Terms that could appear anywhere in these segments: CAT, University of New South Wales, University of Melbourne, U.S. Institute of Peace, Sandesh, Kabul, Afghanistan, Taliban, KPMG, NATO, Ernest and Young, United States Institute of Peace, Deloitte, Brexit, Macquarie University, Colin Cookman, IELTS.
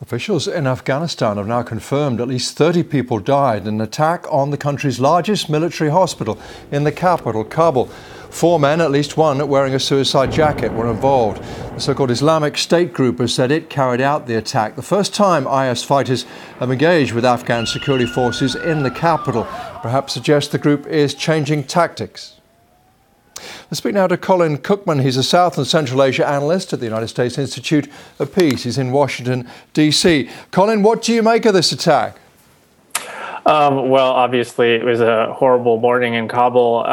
Officials in Afghanistan have now confirmed at least 30 people died in an attack on the country's largest military hospital in the capital, Kabul. 4 men, at least one wearing a suicide jacket, were involved. The so-called Islamic State group has said it carried out the attack, the first time IS fighters have engaged with Afghan security forces in the capital. Perhaps suggests the group is changing tactics. Let's speak now to Colin Cookman. He's a South and Central Asia analyst at the United States Institute of Peace. He's in Washington, D.C. Colin, what do you make of this attack? Well, obviously, it was a horrible morning in Kabul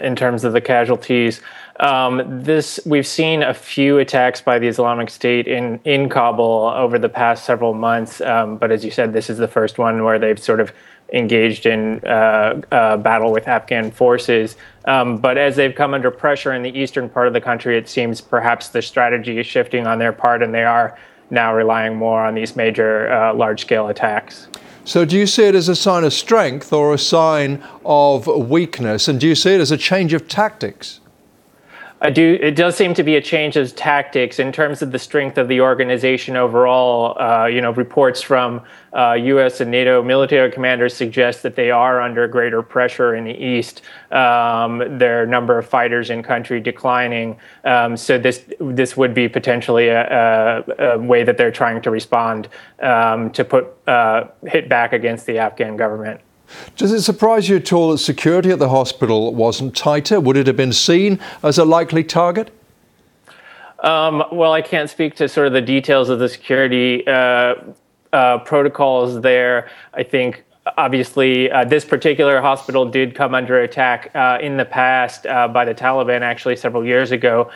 in terms of the casualties. We've seen a few attacks by the Islamic State in Kabul over the past several months. But as you said, this is the first one where they've sort of engaged in battle with Afghan forces. But as they've come under pressure in the eastern part of the country, it seems perhaps the strategy is shifting on their part, and they are now relying more on these major large-scale attacks. So do you see it as a sign of strength or a sign of weakness? And do you see it as a change of tactics? It does seem to be a change of tactics in terms of the strength of the organization overall. Reports from U.S. and NATO military commanders suggest that they are under greater pressure in the east. Their number of fighters in country declining. So this would be potentially a way that they're trying to respond to hit back against the Afghan government. Does it surprise you at all that security at the hospital wasn't tighter? Would it have been seen as a likely target? Well, I can't speak to sort of the details of the security protocols there. I think, obviously, this particular hospital did come under attack in the past by the Taliban, actually, several years ago.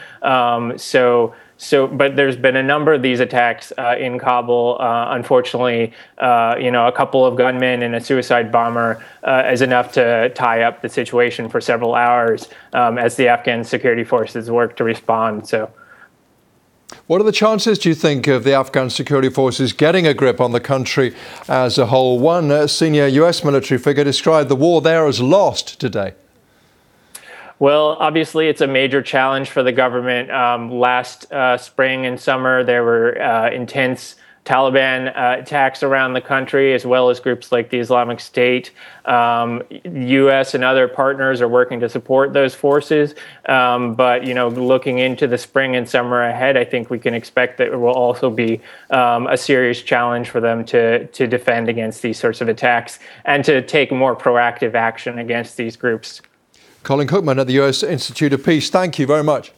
But there's been a number of these attacks in Kabul. Unfortunately, a couple of gunmen and a suicide bomber is enough to tie up the situation for several hours as the Afghan security forces work to respond. So, what are the chances, do you think, of the Afghan security forces getting a grip on the country as a whole? One senior U.S. military figure described the war there as lost today. Well, obviously, it's a major challenge for the government. Last spring and summer, there were intense Taliban attacks around the country, as well as groups like the Islamic State. U.S. and other partners are working to support those forces. But looking into the spring and summer ahead, I think we can expect that it will also be a serious challenge for them to defend against these sorts of attacks and to take more proactive action against these groups. Colin Cookman at the U.S. Institute of Peace, thank you very much.